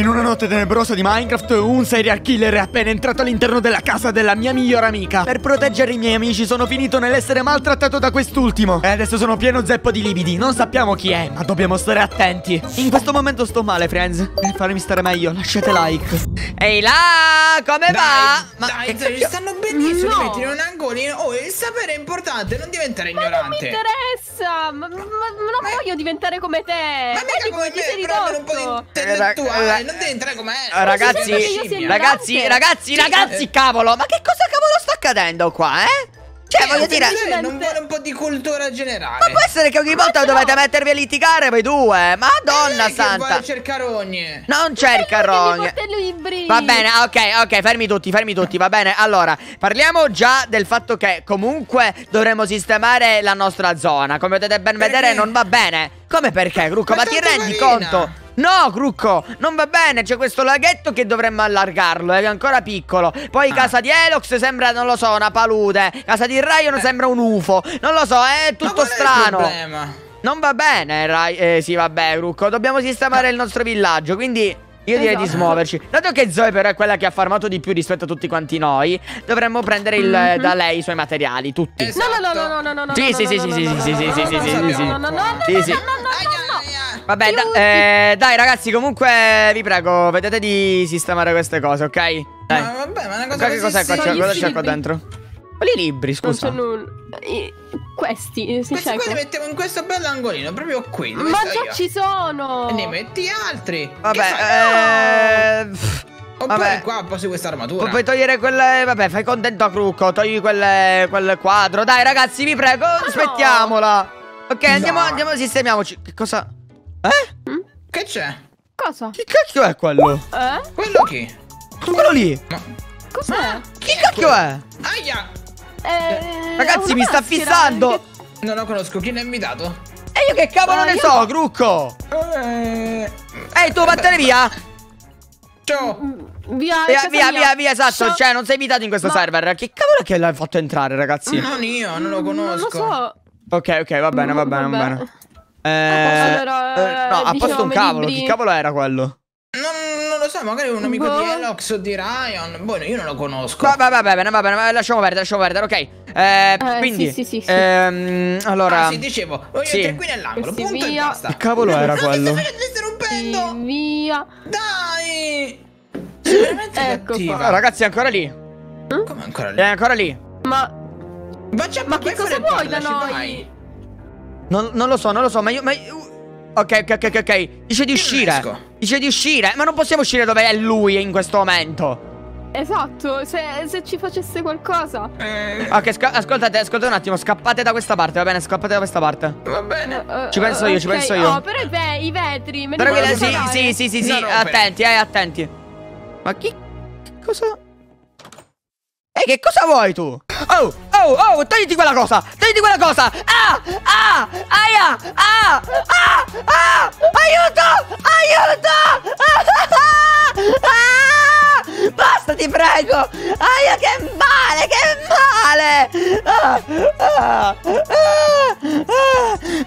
In una notte tenebrosa di Minecraft, un serial killer è appena entrato all'interno della casa della mia migliore amica. Per proteggere i miei amici sono finito nell'essere maltrattato da quest'ultimo. E adesso sono pieno zeppo di lividi, non sappiamo chi è, ma dobbiamo stare attenti. In questo momento sto male, friends. Per farmi stare meglio, lasciate like. Ehi là, come va? Dai, ci stanno benissimo, no. Metti in un angolino. Oh, il sapere è importante, non diventare ignorante. Ma non mi interessa, ma voglio diventare come te. Ma mica come te, però almeno un po' di intellettuale. Non devi entrare com'è. Ragazzi, cavolo, ma che cosa cavolo sta accadendo qua, Cioè, voglio dire, non vuole un po' di cultura generale. Ma può essere che ogni volta dovete mettervi a litigare voi due? Madonna santa, non cerca rogne. Non cerca rogne. Va bene, ok, fermi tutti, va bene. Allora, parliamo già del fatto che comunque dovremo sistemare la nostra zona. Come potete ben vedere non va bene. Come perché, Grucco? Ma ti rendi conto? No, Grucco, non va bene. C'è questo laghetto che dovremmo allargarlo, è ancora piccolo. Poi casa di Elox sembra, non lo so, una palude. Casa di Raion sembra un UFO. Non lo so, è tutto strano. Ma qual è il problema? Non va bene, sì, vabbè, Grucco, dobbiamo sistemare il nostro villaggio, quindi... io direi di smuoverci. Dato che Zoe però è quella che ha farmato di più rispetto a tutti quanti noi, dovremmo prendere da lei i suoi materiali, tutti. No. Sì. Vabbè, dai ragazzi, comunque vi prego, vedete di sistemare queste cose, ok? Dai. Ma vabbè, ma una cosa che cos'è qua? Cosa c'è qua dentro? Quali libri, scusa? Non c'è nulla. Questi qua li mettiamo in questo bell'angolino, proprio qui. Ma già ci sono. E ne metti altri. Vabbè, oppure qua posso questa armatura. Puoi togliere quelle. Vabbè, fai contento a Grucco. Togli quel quadro. Dai ragazzi, vi prego, aspettiamola. Ok, andiamo, sistemiamoci. Che cosa? Che c'è? Cosa? Che cacchio è quello? Quello chi? Quello lì? Ma... cos'è? Che cacchio è? Aia! Ragazzi, mi sta fissando! Che... non lo conosco, chi l'ha invitato? E io che cavolo ne so, Grucco! Ehi, tu vattene via! Ciao! Via, esatto, cioè non sei invitato in questo server. Che cavolo che l'hai fatto entrare, ragazzi? Non lo conosco. Non lo so. Ok, va bene. No, a posto un cavolo, chi cavolo era quello? Non lo so, magari un amico di Elox o di Raion. Buono, io non lo conosco. Va bene, lasciamo perdere, ok. Quindi sì. Allora, dicevo, voglio entrare qui nell'angolo, punto e basta. Che cavolo era quello? Mi stai rompendo. Via. Dai. Ecco qua. Ragazzi, è ancora lì. Come ancora lì? È ancora lì. Ma che cosa vuoi da noi? Non lo so, ma io... Ok, dice di uscire. Ma non possiamo uscire dove è lui in questo momento. Esatto, se ci facesse qualcosa. Ok, ascoltate un attimo, scappate da questa parte, va bene? Va bene. Ci penso io. No, però i vetri, me però li sì, attenti. Ma che cosa? Che cosa vuoi tu? Oh, togliti quella cosa! Ah! Aiuto! Ah! Basta, ti prego! Aia, che male!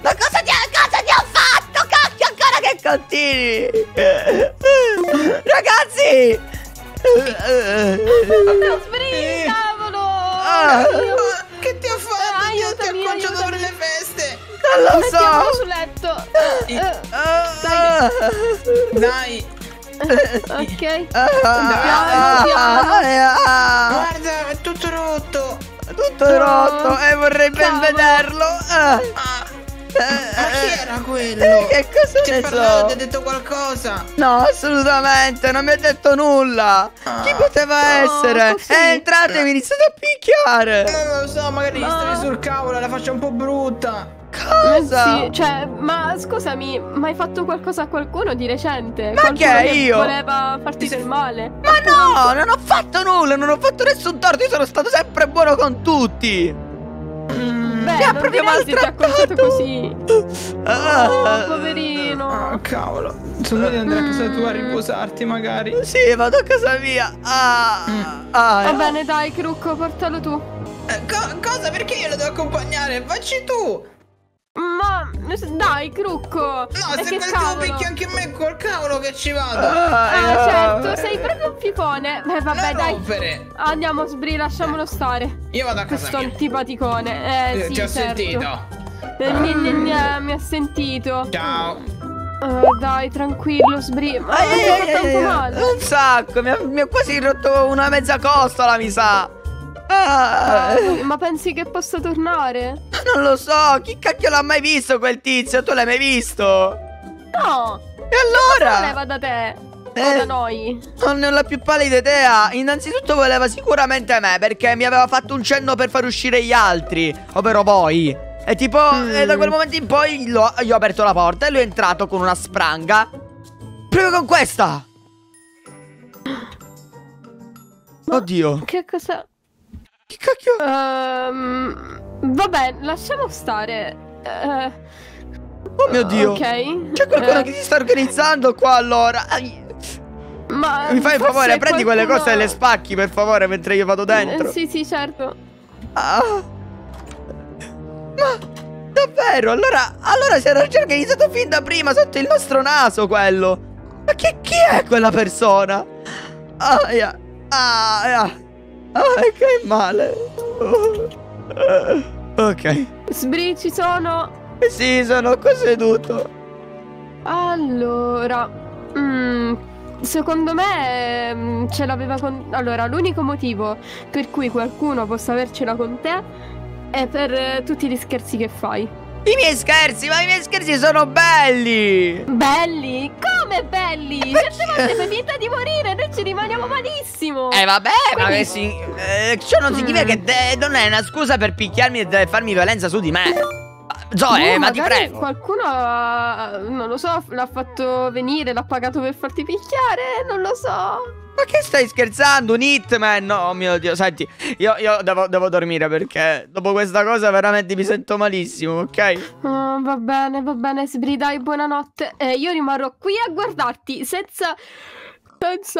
Ma cosa ti ho fatto? Cacchio, ancora che continui! Ragazzi! Sbri, cavolo! Che ti ho fatto? Io ti ho acconciato per le feste! Non lo so! Mettiamolo sul letto! Dai! Ok! Guarda, è tutto rotto! E vorrei ben vederlo! Ma chi era quello? Che cosa ne so? Ti ha detto qualcosa? No, assolutamente, non mi ha detto nulla. Chi poteva essere? Così. Entrate, mi iniziate a picchiare. Non lo so, magari stavi sul cavolo, la faccia un po' brutta. Cosa? Sì, cioè, ma scusami, ma hai fatto qualcosa a qualcuno di recente? Ma che io? Voleva farti del male. Ma no, non ho fatto nulla, non ho fatto nessun torto, io sono stato sempre buono con tutti. Beh, ha proprio maltrattato così. Poverino. Cavolo. Sono di andare a casa tua a riposarti, magari. Sì, vado a casa mia. Va bene, dai, Grucco, portalo tu. Cosa? Perché io lo devo accompagnare? Vacci tu. Ma Dai, Grucco! No, se qualcuno picchia anche me, col cavolo che ci vado! Certo, sei proprio un pipone! Beh, vabbè, non dai! Rompere. Andiamo, Sbri, lasciamolo stare! Io vado a casa mia. Questo antipaticone! Sì, ti ho sentito! Mi ha sentito! Ciao! Dai, tranquillo, Sbri. Ma non ti ho fatto tanto male. Un sacco, mi ha quasi rotto una mezza costola, mi sa. Ma pensi che possa tornare? Non lo so, chi cacchio l'ha mai visto quel tizio? Tu l'hai mai visto? No. E allora? Cosa voleva da te? O da noi? Non ho la più pallida idea. Innanzitutto voleva sicuramente me, perché mi aveva fatto un cenno per far uscire gli altri, ovvero voi. E tipo, da quel momento in poi gli ho aperto la porta e lui è entrato con una spranga. Proprio con questa. Ma oddio. Che cosa? Che cacchio? Vabbè, lasciamo stare. Oh mio Dio. Ok. C'è qualcuno che si sta organizzando qua allora. Ma mi fai un favore, prendi quelle cose e le spacchi per favore mentre io vado dentro. Sì, certo. Ma davvero? Allora si era già organizzato fin da prima sotto il nostro naso quello. Ma chi è quella persona? Che male. Ok. Sbri, ci sono? Sì, sono qua seduto. Allora, secondo me ce l'aveva con... Allora, l'unico motivo per cui qualcuno possa avercela con te è per tutti gli scherzi che fai. I miei scherzi? Ma i miei scherzi sono belli! Belli? Come belli? Certe volte mi vieta di morire, noi ci rimaniamo malissimo. Vabbè, quindi... ma che si... ciò non significa che non è una scusa per picchiarmi e farmi violenza su di me. Zoe, no, ma ti prego. Qualcuno, non lo so, l'ha fatto venire, l'ha pagato per farti picchiare, non lo so. Ma che stai scherzando? Un hitman? No, mio Dio, senti, io devo dormire perché dopo questa cosa veramente mi sento malissimo, ok? Oh, va bene, Sbri, dai, buonanotte. Io rimarrò qui a guardarti senza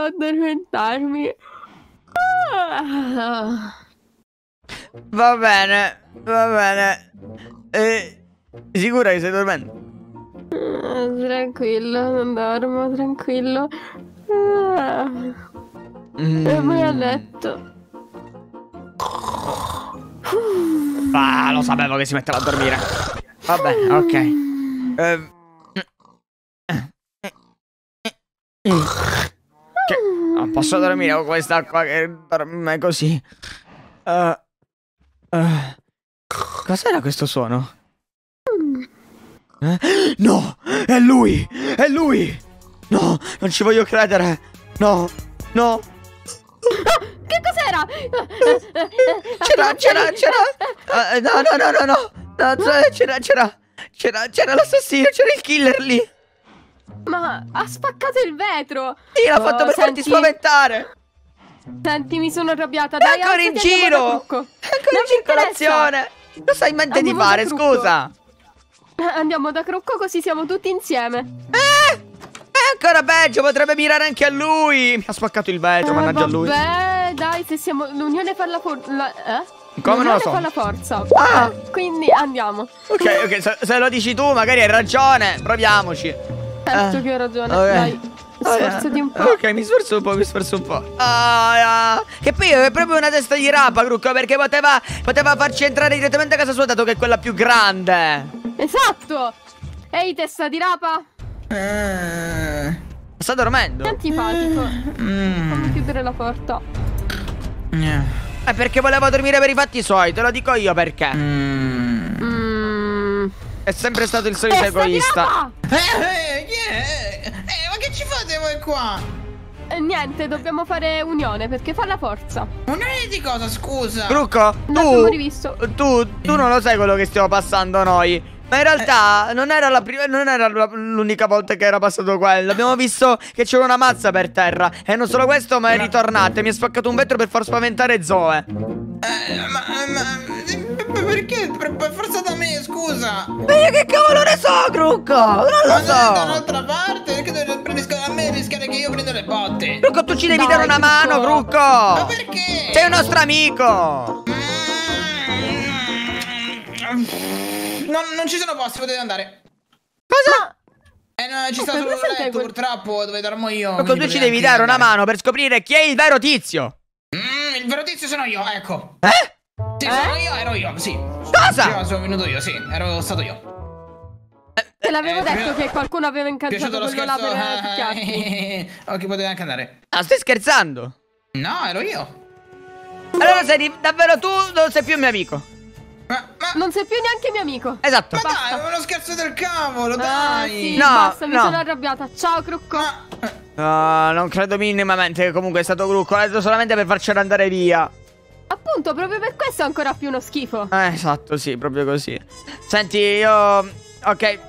addormentarmi. Va bene. Sicura che stai dormendo? Tranquillo, non dormo, tranquillo. E poi a letto. Lo sapevo che si metteva a dormire. Vabbè, ok. Non posso dormire con questa qua che dorme così. Cos'era questo suono? No, è lui! È lui! No, non ci voglio credere. No. Che cos'era? C'era. No. C'era l'assassino, c'era il killer lì. Ma ha spaccato il vetro. Sì, l'ha fatto per farti spaventare. Senti, mi sono arrabbiata. Dai, ancora in giro. Ancora in circolazione. Cosa hai in mente di fare, scusa? Andiamo da Grucco così siamo tutti insieme. Ancora peggio, potrebbe mirare anche a lui. Mi ha spaccato il vetro, mannaggia a lui. Beh, dai, se siamo... L'unione fa la forza. Come non lo so? L'unione fa la forza. Quindi andiamo. Ok, se lo dici tu magari hai ragione. Proviamoci. Certo che ho ragione, dai. Sforzati un po'. Ok, mi sforzo un po'. Che poi è proprio una testa di rapa, Grucco, perché poteva farci entrare direttamente a casa sua, dato che è quella più grande. Esatto. Ehi, testa di rapa. Sta dormendo. È antipatico. Fammi chiudere la porta. È perché voleva dormire per i fatti suoi. Te lo dico io perché. È sempre stato il solito egoista. Ma che ci fate voi qua? Niente, dobbiamo fare unione perché fa la forza. Unione di cosa, scusa? Grucco, tu non lo sai quello che stiamo passando noi. Ma in realtà non era l'unica volta che era passato quello. Abbiamo visto che c'era una mazza per terra. E non solo questo, ma è ritornato e mi ha spaccato un vetro per far spaventare Zoe. Ma perché? Per forza da me, scusa. Ma io che cavolo ne so, Grucco? Non lo so. Ma da un'altra parte? Perché a me rischiare che io prenda le botte? Grucco, tu ci devi dare una mano, Grucco. Ma perché? Sei un nostro amico. Non ci sono posti, potete andare. Cosa? No, ci sta solo un letto, purtroppo, dove dormo io. Ecco, tu ci devi dare una mano per scoprire chi è il vero tizio. Il vero tizio sono io, ecco. Sì, sono io, ero io, sì. Cosa? Io sono venuto io, sì, ero stato io. Te l'avevo detto che qualcuno aveva incazzato quello là per picchiarti. Ok, potevi anche andare. Ah, stai scherzando? No, ero io. Allora sei davvero tu, non sei più mio amico. Ma non sei più neanche mio amico. Esatto. Ma basta. Dai, è uno scherzo del cavolo, dai. Sì, no, basta, mi sono arrabbiata. Ciao, Grucco. No, non credo minimamente che comunque è stato Grucco. L'ho detto solamente per farcelo andare via. Appunto, proprio per questo è ancora più uno schifo. Esatto, sì, proprio così. Senti, io... Ok,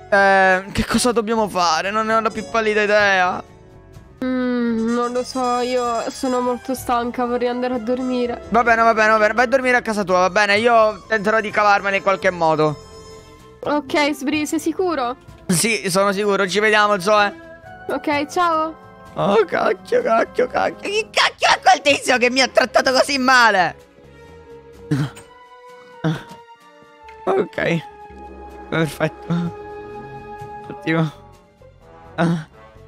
che cosa dobbiamo fare? Non ne ho la più pallida idea. Non lo so, io sono molto stanca, vorrei andare a dormire. Va bene, va bene, va bene. Vai a dormire a casa tua, va bene? Io tenterò di cavarmela in qualche modo. Ok, Sbri, sei sicuro? Sì, sono sicuro, ci vediamo, Zoe. Ok, ciao. Oh, cacchio, cacchio, cacchio. Chi cacchio è quel tizio che mi ha trattato così male? Ok. Perfetto. Ottimo.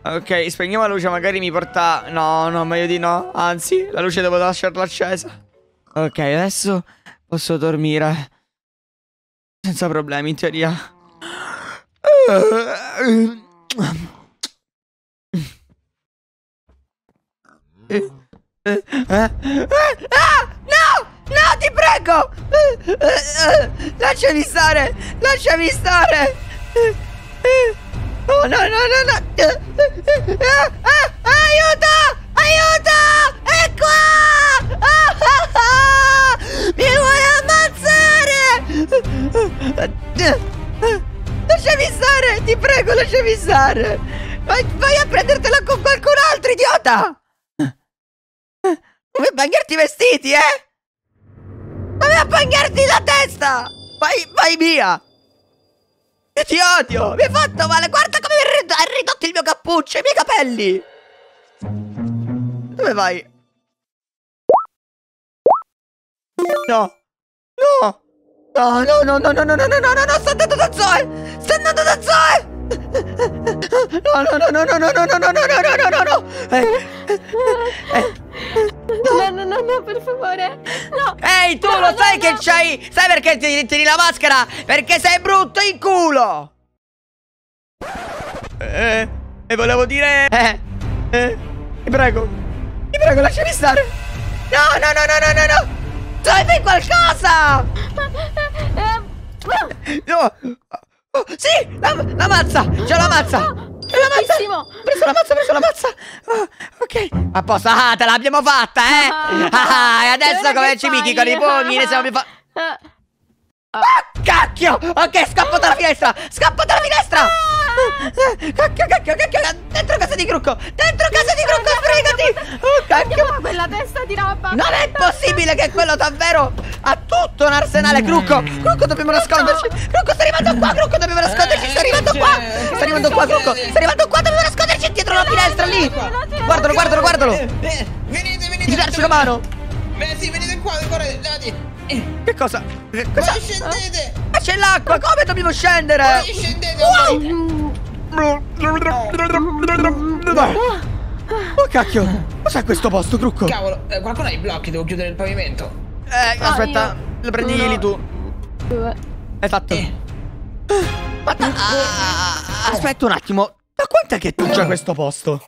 Ok, spegniamo la luce, magari mi porta... No, no, meglio di no. Anzi, la luce devo lasciarla accesa. Ok, adesso posso dormire senza problemi, in teoria. No! No, ti prego! Lasciami stare! Lasciami stare! Oh, no, no, no, no! Aiuto! Aiuto! È qua! Mi vuole ammazzare! Lasciami stare! Ti prego, lasciami stare! Vai a prendertela con qualcun altro, idiota! Come bagnerti i vestiti, eh? Vai a bagnerti la testa! Vai via! Io ti odio! Mi hai fatto male! Guarda come mi hai ridotto il mio cappuccio, i miei capelli! Dove vai? No! No! No, no, no, no, no, no, no, no, no, no, sto andando da Zoe! Sto andando da Zoe! No, no, no, no, no, no, no, no, no, no, no, no, no! No, no, no, no, per favore. No. Ehi, tu no, lo sai no, che no. C'hai. Sai perché ti tiri la maschera? Perché sei brutto in culo. E volevo dire. Ti prego, lasciami stare. No, no, no, no, no, no, no. Fai qualcosa. No. Oh, sì, la mazza. C'è la mazza. La mazza! Preso la mazza, preso la mazza! Oh, ok, apposta, te l'abbiamo fatta, eh! Ah, e adesso come ci picchi con i pugni? Ne siamo più fa... Ah, cacchio! Ok, scappo dalla finestra! Scappo dalla finestra! Cacchio, cacchio, cacchio! Dentro casa di Grucco! Dentro casa di Grucco, fregati! Oh, cacchio! Quella testa di roba! Non è possibile che quello davvero ha tutto un arsenale, Grucco! Grucco, dobbiamo nasconderci! Grucco, sta arrivando qua! Grucco, dobbiamo nasconderci! Sta arrivando qua! Sta arrivando qua, Grucco! Sta arrivando qua! Dobbiamo nasconderci dietro la finestra lì! Guardalo, guardalo, guardalo! Venite, venite! Ti lascio la mano! Beh, sì, venite qua, guardate! Che cosa? Voi scendete! Ma c'è l'acqua! Come dobbiamo scendere? Voi scendete! Oh cacchio! Cos'è questo posto, Grucco? Cavolo, qualcuno ha i blocchi, devo chiudere il pavimento. Aspetta, lo prendili tu. È fatto. Aspetta un attimo, ma quant'è che tu c'è questo posto?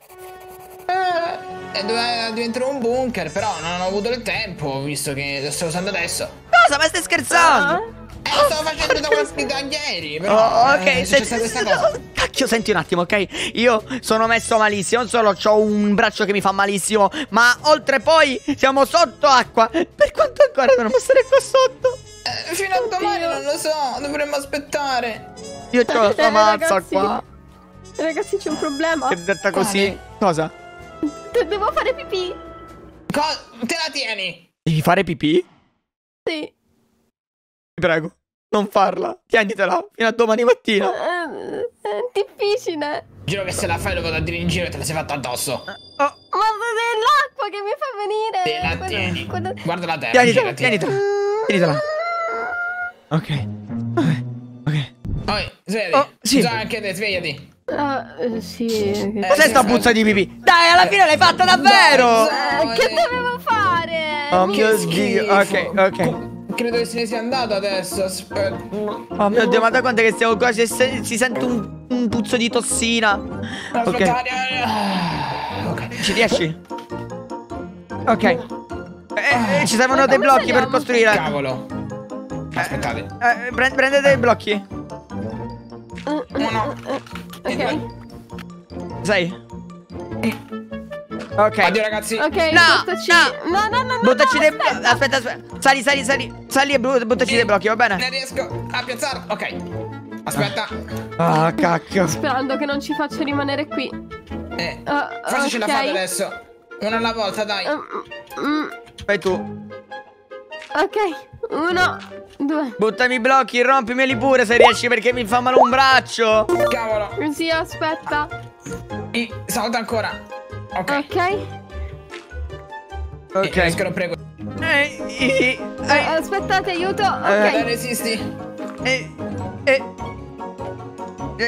Doveva diventare un bunker, però non ho avuto il tempo, visto che lo sto usando adesso. Cosa? Ma stai scherzando? Lo stavo facendo da ieri, però ok, cacchio, senti un attimo, ok? Io sono messo malissimo, non solo ho un braccio che mi fa malissimo, ma oltre poi siamo sotto acqua. Per quanto ancora dovremmo stare qua sotto? Fino a domani non lo so, dovremmo aspettare. Io c'ho la sua mazza qua. Ragazzi, c'è un problema. È detta così. Cosa? Devo fare pipì. Te la tieni. Devi fare pipì? Sì. Ti prego, non farla. Tienitela fino a domani mattina. È difficile. Giuro che se la fai lo vado a dire in giro e te la sei fatta addosso. Ma l'acqua che mi fa venire. Te la tieni. Guarda la terra. Tienitela. Ok. Ok. Vai, svegliati. Oh, sì. Anche te, svegliati. Sì. Cos'è sta puzza di pipì? Dai, alla fine l'hai fatta davvero! Dai, che dovevo fare? Oh mio Dio. Ok, ok. Credo che se ne sia andato adesso. Aspetta. Oh mio Dio, ma da quanto è che stiamo qua? Si sente un puzzo di tossina. Aspetta, okay. Ci riesci? Ok. Ci servono dei blocchi per costruire. Cavolo. Aspettate. Prendete dei blocchi. Uno. Ok. Sei. Ok. Addio ragazzi. Ok, no, buttaci. No. Buttaci dei blocchi. Aspetta. Sali e buttaci dei blocchi, va bene? Non riesco a piazzarlo. Ok. Aspetta. Ah, cacchio. Sperando che non ci faccia rimanere qui. Forse okay. Ce la fate adesso. Una alla volta, dai. Fai tu. Ok. Uno, due. Buttami i blocchi, rompimeli pure se riesci, perché mi fa male un braccio. Cavolo. Sì, aspetta. Salta ancora. Ok. Escono, prego. Aspettate, aiuto. Ok. Resisti. Ci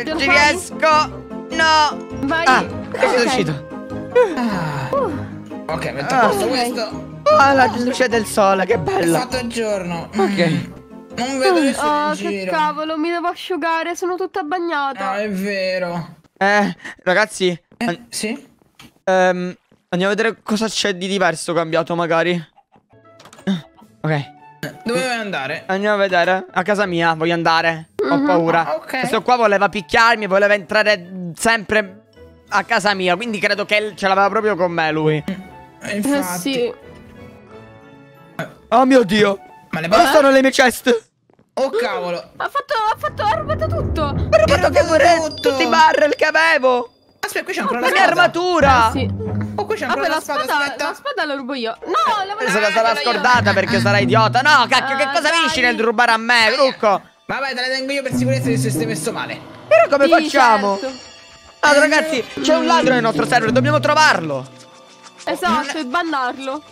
riesco. No. Vai. Sono riuscito. Ok, metto a posto questo. La luce del sole, che bello. È fatto il giorno. Ok. Non vedo nessuno in giro. Che cavolo, mi devo asciugare, sono tutta bagnata. No, è vero. Ragazzi. Sì? Andiamo a vedere cosa c'è di diverso cambiato magari. Ok. Dove vuoi andare? Andiamo a vedere. A casa mia voglio andare. Ho paura. Questo qua voleva picchiarmi. Voleva entrare sempre a casa mia. Quindi credo che ce l'aveva proprio con me lui. Infatti sì. Oh mio Dio. Ma le dove sono le mie chest? Oh cavolo. Ha rubato tutto. Ha rubato che vorrei. Tutti i barrel che avevo. Aspetta, qui c'è ancora la mia armatura. Qui c'è ancora la spada. Aspetta. La spada la rubo io. No, la volevo. Se la sarà scordata perché sarà idiota. No, cacchio, che cosa vinci nel rubare a me, Grucco? Vabbè, te la tengo io per sicurezza che se stai messo male. Però come facciamo? Certo. Allora, ragazzi, c'è un ladro nel nostro server, dobbiamo trovarlo. Esatto, e bannarlo.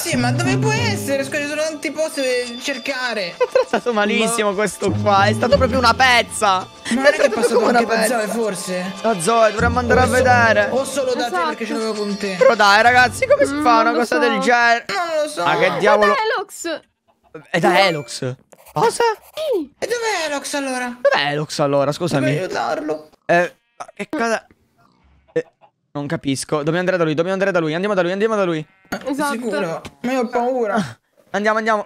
Sì, ma dove può essere? Scusa, ci sono tanti posti per cercare. È trattato malissimo questo qua. È stato proprio una pezza. Ma è passato come una pezza Zoe, forse? La Zoe, dovremmo andare a vedere. O solo da te, perché ce l'avevo con te. Però dai ragazzi, come si fa una cosa del genere? Non lo so. Ma che diavolo. È da Elox. È da Elox? Cosa? E dov'è Elox allora? Dov'è Elox allora? Scusami. Devo aiutarlo. Ma che cosa? Non capisco. Dobbiamo andare da lui, andiamo da lui. Esatto. Sicuro? Ma io ho paura. Andiamo.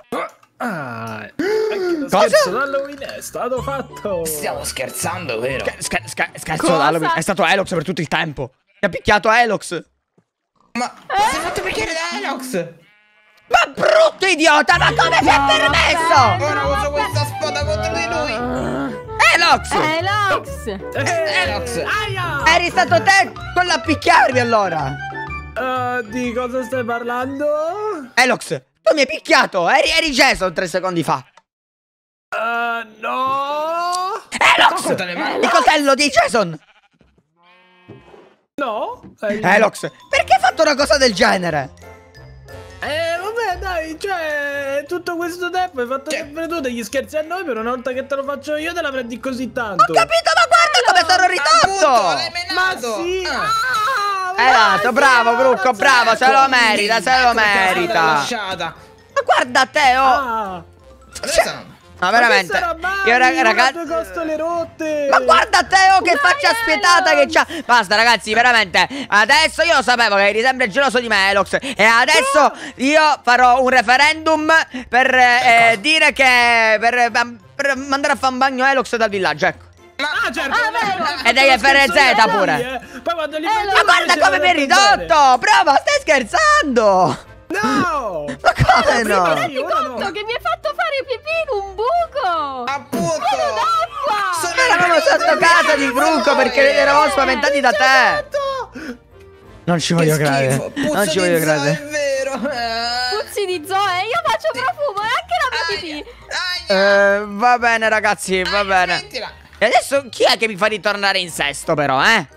Scherzo d'Halloween è stato fatto. Stiamo scherzando, vero? Scherzo d'Halloween. È stato Elox per tutto il tempo. Mi ha picchiato Elox. Ma si è fatto picchiare da Elox. Ma brutto idiota, ma come si è permesso? Ora uso questa spada contro di lui. Elox. Eri stato te con la picchiarmi allora. Di cosa stai parlando? Elox, tu mi hai picchiato. Eri Jason 3 secondi fa. No. Elox, il coltello di Jason. No. Elox, perché hai fatto una cosa del genere? Vabbè, dai, cioè, tutto questo tempo hai fatto sempre tu degli scherzi a noi. Per una volta che te lo faccio io, te la prendi così tanto. Ho capito, ma guarda come sono ridotto. Ma sì. Esatto, bravo Grucco, bravo, se lo merita. Ma guarda te, ma veramente. Io ragazzi, ma guarda te, che faccia spietata che c'ha. Basta ragazzi, veramente. Adesso io sapevo che eri sempre geloso di me, Elox. E adesso io farò un referendum per dire che per mandare a fan bagno Elox dal villaggio, ecco. Ah certo, e dei FRZ pure. Poi quando li ma guarda come mi hai ridotto. Prova, stai scherzando? No. Ma come no? Mi rendi conto che mi hai fatto fare pipì in un buco. Appunto. Eravamo sotto casa di Grucco perché eravamo spaventati da te. Non ci voglio credere. Non ci voglio credere. È vero. Puzzi di Zoe. Io faccio profumo e anche la mia pipì. Va bene ragazzi, va bene. E adesso chi è che mi fa ritornare in sesto però, eh?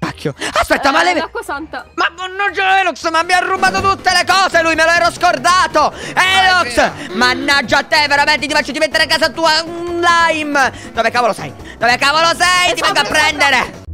Cacchio. cacchio? Aspetta, ma le... l'acqua santa. Ma mannaggia Elox, ma mi ha rubato tutte le cose lui, me lo ero scordato. Elox, mannaggia a te, veramente ti faccio diventare a casa tua un lime. Dove cavolo sei? Dove cavolo sei? Ti vengo a prendere.